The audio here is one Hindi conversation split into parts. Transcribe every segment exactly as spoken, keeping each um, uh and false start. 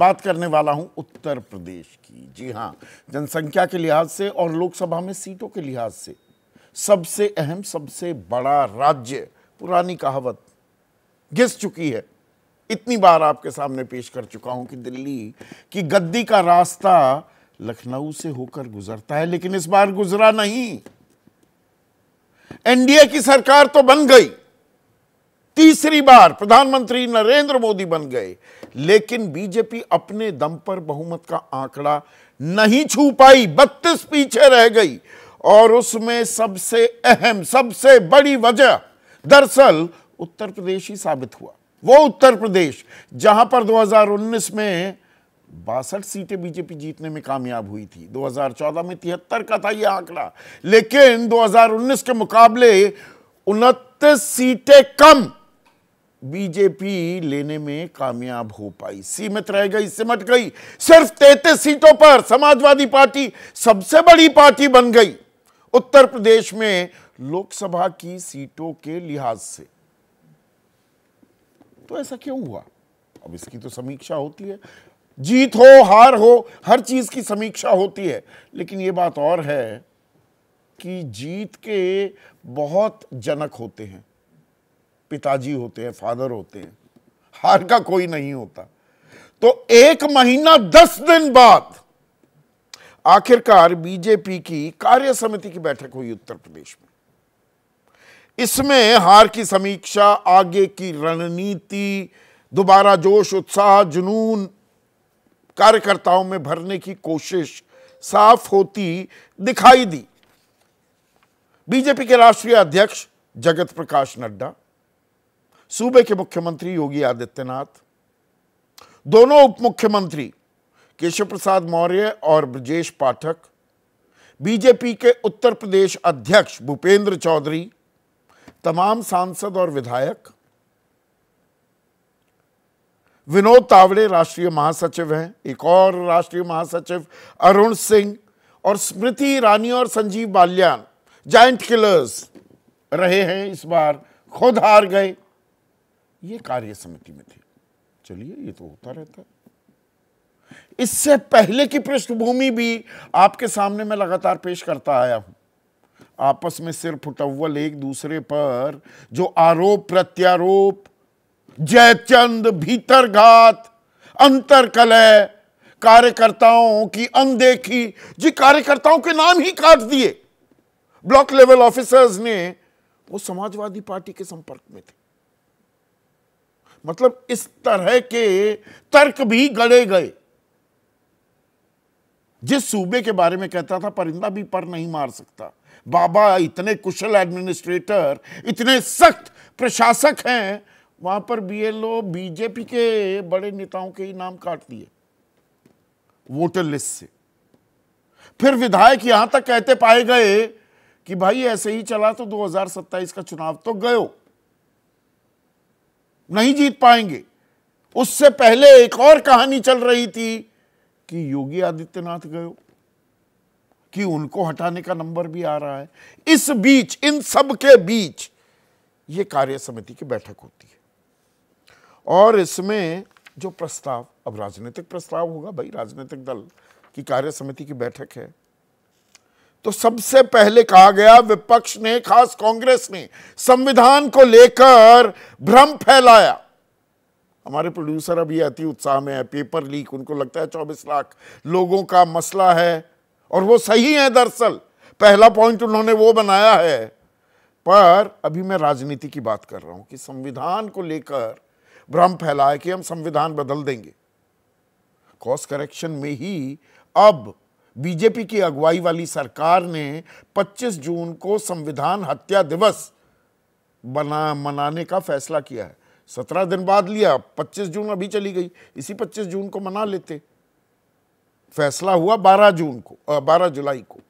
बात करने वाला हूं उत्तर प्रदेश की। जी हाँ, जनसंख्या के लिहाज से और लोकसभा में सीटों के लिहाज से सबसे अहम, सबसे बड़ा राज्य। पुरानी कहावत घिस चुकी है, इतनी बार आपके सामने पेश कर चुका हूं कि दिल्ली की गद्दी का रास्ता लखनऊ से होकर गुजरता है, लेकिन इस बार गुजरा नहीं। एनडीए की सरकार तो बन गई, तीसरी बार प्रधानमंत्री नरेंद्र मोदी बन गए, लेकिन बीजेपी अपने दम पर बहुमत का आंकड़ा नहीं छू पाई, बत्तीस पीछे रह गई। और उसमें सबसे अहम, सबसे बड़ी वजह दरअसल उत्तर प्रदेश ही साबित हुआ। वो उत्तर प्रदेश जहां पर दो हज़ार उन्नीस में बासठ सीटें बीजेपी जीतने में कामयाब हुई थी, दो हज़ार चौदह में तिहत्तर का था यह आंकड़ा, लेकिन दो हज़ार उन्नीस के मुकाबले उनतीस सीटें कम बीजेपी लेने में कामयाब हो पाई, सीमित रह गई, सिमट गई। सिर्फ तैंतीस सीटों पर समाजवादी पार्टी सबसे बड़ी पार्टी बन गई उत्तर प्रदेश में लोकसभा की सीटों के लिहाज से। तो ऐसा क्यों हुआ? अब इसकी तो समीक्षा होती है, जीत हो हार हो हर चीज की समीक्षा होती है, लेकिन ये बात और है कि जीत के बहुत जनक होते हैं, पिताजी होते हैं, फादर होते हैं, हार का कोई नहीं होता। तो एक महीना दस दिन बाद आखिरकार बीजेपी की कार्य समिति की बैठक हुई उत्तर प्रदेश में। इसमें हार की समीक्षा, आगे की रणनीति, दोबारा जोश, उत्साह, जुनून कार्यकर्ताओं में भरने की कोशिश साफ होती दिखाई दी। बीजेपी के राष्ट्रीय अध्यक्ष जगत प्रकाश नड्डा, सूबे के मुख्यमंत्री योगी आदित्यनाथ, दोनों उप मुख्यमंत्री केशव प्रसाद मौर्य और ब्रजेश पाठक, बीजेपी के उत्तर प्रदेश अध्यक्ष भूपेंद्र चौधरी, तमाम सांसद और विधायक, विनोद तावड़े राष्ट्रीय महासचिव हैं, एक और राष्ट्रीय महासचिव अरुण सिंह, और स्मृति ईरानी और संजीव बाल्यान जायंट किलर्स रहे हैं, इस बार खुद हार गए, ये कार्य समिति में थे। चलिए, ये तो होता रहता है। इससे पहले की पृष्ठभूमि भी आपके सामने मैं लगातार पेश करता आया हूं। आपस में सिर फुटव्वल, एक दूसरे पर जो आरोप प्रत्यारोप, जयचंद, भीतरघात, अंतरकलह, कार्यकर्ताओं की अनदेखी, जी कार्यकर्ताओं के नाम ही काट दिए। ब्लॉक लेवल ऑफिसर्स ने, वो समाजवादी पार्टी के संपर्क में थे, मतलब इस तरह के तर्क भी गढ़े गए। जिस सूबे के बारे में कहता था परिंदा भी पर नहीं मार सकता, बाबा इतने कुशल एडमिनिस्ट्रेटर, इतने सख्त प्रशासक हैं, वहां पर बीएलओ बीजेपी के बड़े नेताओं के ही नाम काट दिए वोटर लिस्ट से। फिर विधायक यहां तक कहते पाए गए कि भाई ऐसे ही चला तो दो हज़ार सत्ताईस का चुनाव तो गयो, नहीं जीत पाएंगे। उससे पहले एक और कहानी चल रही थी कि योगी आदित्यनाथ गए, कि उनको हटाने का नंबर भी आ रहा है। इस बीच, इन सब के बीच ये कार्य समिति की बैठक होती है और इसमें जो प्रस्ताव, अब राजनीतिक प्रस्ताव होगा भाई, राजनीतिक दल की कार्य समिति की बैठक है, तो सबसे पहले कहा गया विपक्ष ने, खास कांग्रेस ने संविधान को लेकर भ्रम फैलाया। हमारे प्रोड्यूसर अभी अति उत्साह में है, पेपर लीक, उनको लगता है चौबीस लाख लोगों का मसला है, और वो सही है। दरअसल पहला पॉइंट उन्होंने वो बनाया है, पर अभी मैं राजनीति की बात कर रहा हूं कि संविधान को लेकर भ्रम फैलाया कि हम संविधान बदल देंगे। कॉज करेक्शन में ही अब बीजेपी की अगुवाई वाली सरकार ने पच्चीस जून को संविधान हत्या दिवस बना मनाने का फैसला किया है। सत्रह दिन बाद लिया, पच्चीस जून अभी चली गई, इसी पच्चीस जून को मना लेते। फैसला हुआ बारह जून को, बारह जुलाई को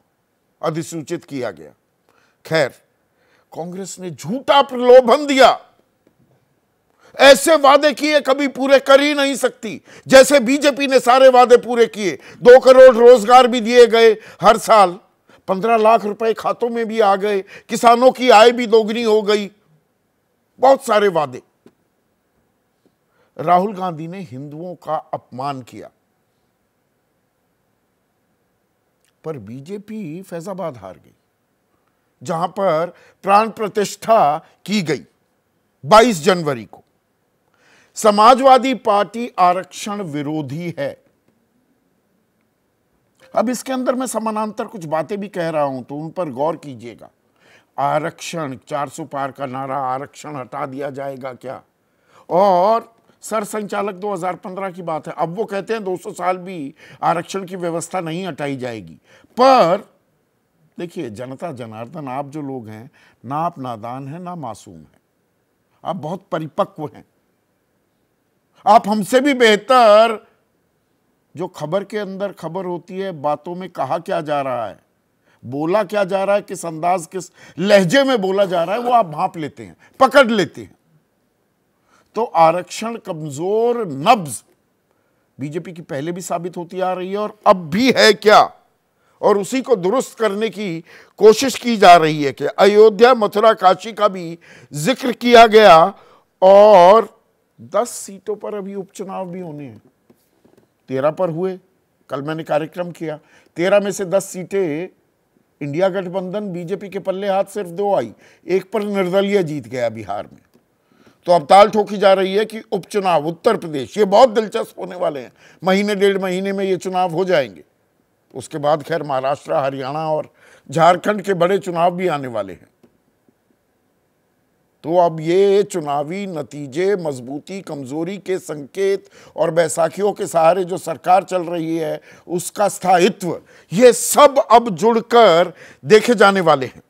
अधिसूचित किया गया। खैर, कांग्रेस ने झूठा प्रलोभन दिया, ऐसे वादे किए कभी पूरे कर ही नहीं सकती, जैसे बीजेपी ने सारे वादे पूरे किए। दो करोड़ रोजगार भी दिए गए हर साल, पंद्रह लाख रुपए खातों में भी आ गए, किसानों की आय भी दोगुनी हो गई, बहुत सारे वादे। राहुल गांधी ने हिंदुओं का अपमान किया, पर बीजेपी फैजाबाद हार गई जहां पर प्राण प्रतिष्ठा की गई बाईस जनवरी को। समाजवादी पार्टी आरक्षण विरोधी है। अब इसके अंदर मैं समानांतर कुछ बातें भी कह रहा हूं तो उन पर गौर कीजिएगा। आरक्षण चार सौ पार का नारा, आरक्षण हटा दिया जाएगा क्या? और सर संचालक दो हज़ार पंद्रह की बात है, अब वो कहते हैं दो सौ साल भी आरक्षण की व्यवस्था नहीं हटाई जाएगी। पर देखिए जनता जनार्दन, आप जो लोग हैं ना आप नादान हैं ना मासूम हैं, आप बहुत परिपक्व हैं। आप हमसे भी बेहतर जो खबर के अंदर खबर होती है, बातों में कहा क्या जा रहा है, बोला क्या जा रहा है, किस अंदाज किस लहजे में बोला जा रहा है, वो आप भांप लेते हैं, पकड़ लेते हैं। तो आरक्षण कमजोर नब्ज बीजेपी की पहले भी साबित होती आ रही है और अब भी है क्या, और उसी को दुरुस्त करने की कोशिश की जा रही है। कि अयोध्या मथुरा काशी का भी जिक्र किया गया और दस सीटों पर अभी उपचुनाव भी होने हैं। तेरह पर हुए, कल मैंने कार्यक्रम किया, तेरह में से दस सीटें इंडिया गठबंधन बीजेपी के पल्ले हाथ सिर्फ दो आई, एक पर निर्दलीय जीत गया बिहार में। तो अब ताल ठोकी जा रही है कि उपचुनाव उत्तर प्रदेश, ये बहुत दिलचस्प होने वाले हैं, महीने डेढ़ महीने में ये चुनाव हो जाएंगे। उसके बाद खैर महाराष्ट्र, हरियाणा और झारखंड के बड़े चुनाव भी आने वाले हैं। तो अब ये चुनावी नतीजे मजबूती कमजोरी के संकेत और बैसाखियों के सहारे जो सरकार चल रही है उसका स्थायित्व, ये सब अब जुड़कर देखे जाने वाले हैं।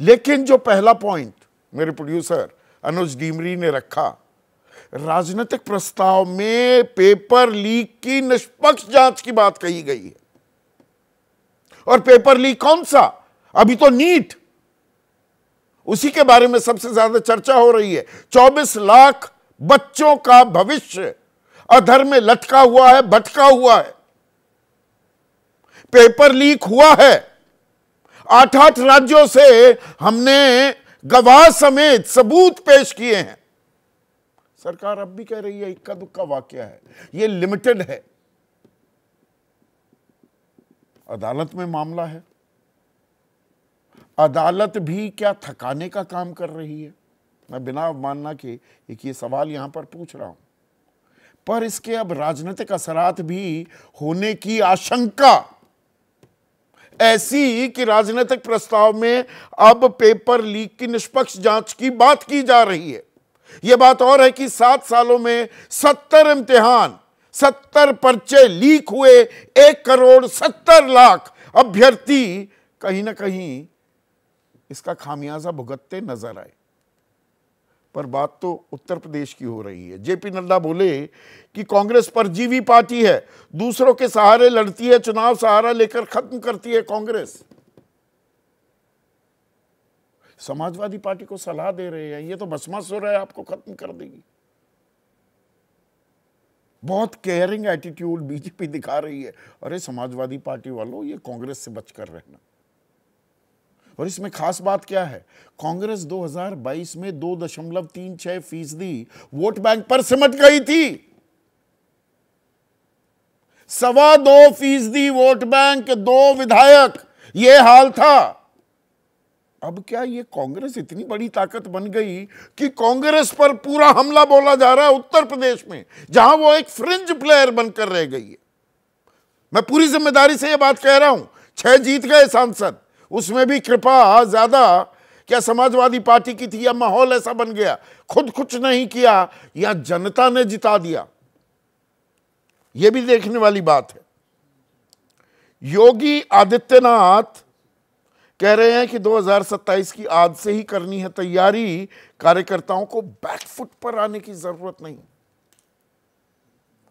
लेकिन जो पहला पॉइंट मेरे प्रोड्यूसर अनुज डीमरी ने रखा, राजनीतिक प्रस्ताव में पेपर लीक की निष्पक्ष जांच की बात कही गई है। और पेपर लीक कौन सा? अभी तो नीट, उसी के बारे में सबसे ज्यादा चर्चा हो रही है। चौबीस लाख बच्चों का भविष्य अधर में लटका हुआ है, भटका हुआ है। पेपर लीक हुआ है। आठ आठ राज्यों से हमने गवाह समेत सबूत पेश किए हैं। सरकार अब भी कह रही है इक्का दुक्का वाकया है, यह लिमिटेड है। अदालत में मामला है, अदालत भी क्या थकाने का काम कर रही है? मैं बिना अवमानना के एक ये सवाल यहां पर पूछ रहा हूं। पर इसके अब राजनीतिक असरात भी होने की आशंका ऐसी कि राजनीतिक प्रस्ताव में अब पेपर लीक की निष्पक्ष जांच की बात की जा रही है। यह बात और है कि सात सालों में सत्तर इम्तिहान सत्तर पर्चे लीक हुए, एक करोड़ सत्तर लाख अभ्यर्थी कहीं ना कहीं इसका खामियाजा भुगतते नजर आए। पर बात तो उत्तर प्रदेश की हो रही है। जेपी नड्डा बोले कि कांग्रेस परजीवी पार्टी है, दूसरों के सहारे लड़ती है, चुनाव सहारा लेकर खत्म करती है कांग्रेस। समाजवादी पार्टी को सलाह दे रहे हैं, ये तो भस्मासुर है, आपको खत्म कर देगी। बहुत केयरिंग एटीट्यूड बीजेपी दिखा रही है। अरे समाजवादी पार्टी वालों, ये कांग्रेस से बचकर रहना। और इसमें खास बात क्या है? कांग्रेस दो हज़ार बाईस में दो दशमलव तीन छह फीसदी वोट बैंक पर सिमट गई थी। सवा दो फीसदी वोट बैंक, दो विधायक, ये हाल था। अब क्या ये कांग्रेस इतनी बड़ी ताकत बन गई कि कांग्रेस पर पूरा हमला बोला जा रहा है उत्तर प्रदेश में, जहां वो एक फ्रिंज प्लेयर बनकर रह गई है। मैं पूरी जिम्मेदारी से ये बात कह रहा हूं। छह जीत गए सांसद, उसमें भी कृपा ज्यादा क्या समाजवादी पार्टी की थी, या माहौल ऐसा बन गया, खुद कुछ नहीं किया या जनता ने जिता दिया, यह भी देखने वाली बात है। योगी आदित्यनाथ कह रहे हैं कि दो हज़ार सत्ताईस की आज से ही करनी है तैयारी, कार्यकर्ताओं को बैकफुट पर आने की जरूरत नहीं,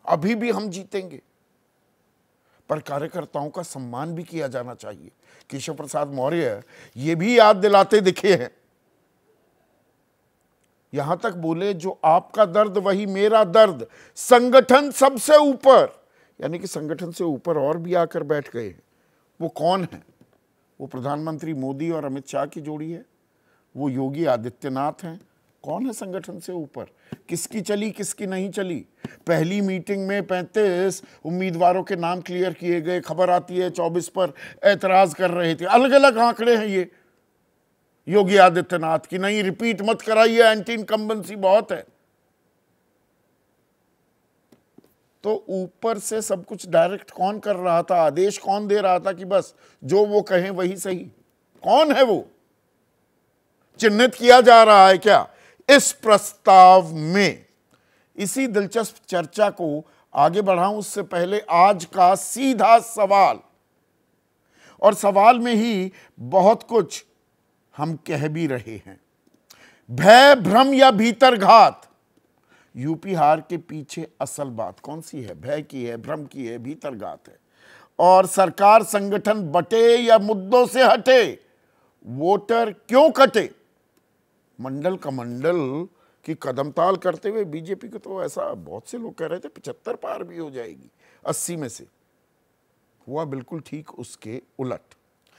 अभी भी हम जीतेंगे। पर कार्यकर्ताओं का सम्मान भी किया जाना चाहिए। केशव प्रसाद मौर्य ये भी याद दिलाते दिखे हैं, यहां तक बोले जो आपका दर्द वही मेरा दर्द, संगठन सबसे ऊपर। यानी कि संगठन से ऊपर और भी आकर बैठ गए हैं। वो कौन है? वो प्रधानमंत्री मोदी और अमित शाह की जोड़ी है, वो योगी आदित्यनाथ हैं, कौन है संगठन से ऊपर, किसकी चली किसकी नहीं चली। पहली मीटिंग में पैंतीस उम्मीदवारों के नाम क्लियर किए गए, खबर आती है चौबीस पर ऐतराज कर रहे थे। अलग अलग आंकड़े हैं ये योगी आदित्यनाथ की, नहीं रिपीट मत कराइए, एंटी इनकम्बेंसी बहुत है। तो ऊपर से सब कुछ डायरेक्ट कौन कर रहा था, आदेश कौन दे रहा था कि बस जो वो कहें वही सही, कौन है वो चिन्हित किया जा रहा है क्या इस प्रस्ताव में। इसी दिलचस्प चर्चा को आगे बढ़ाऊं उससे पहले आज का सीधा सवाल, और सवाल में ही बहुत कुछ हम कह भी रहे हैं। भय, भ्रम या भीतरघात, यूपी हार के पीछे असल बात कौन सी है? भय की है, भ्रम की है, भीतरघात है। और सरकार संगठन बटे या मुद्दों से हटे, वोटर क्यों कटे। मंडल कमंडल की कदमताल करते हुए बीजेपी को, तो ऐसा बहुत से लोग कह रहे थे पचहत्तर पार भी हो जाएगी अस्सी में से, हुआ बिल्कुल ठीक उसके उलट।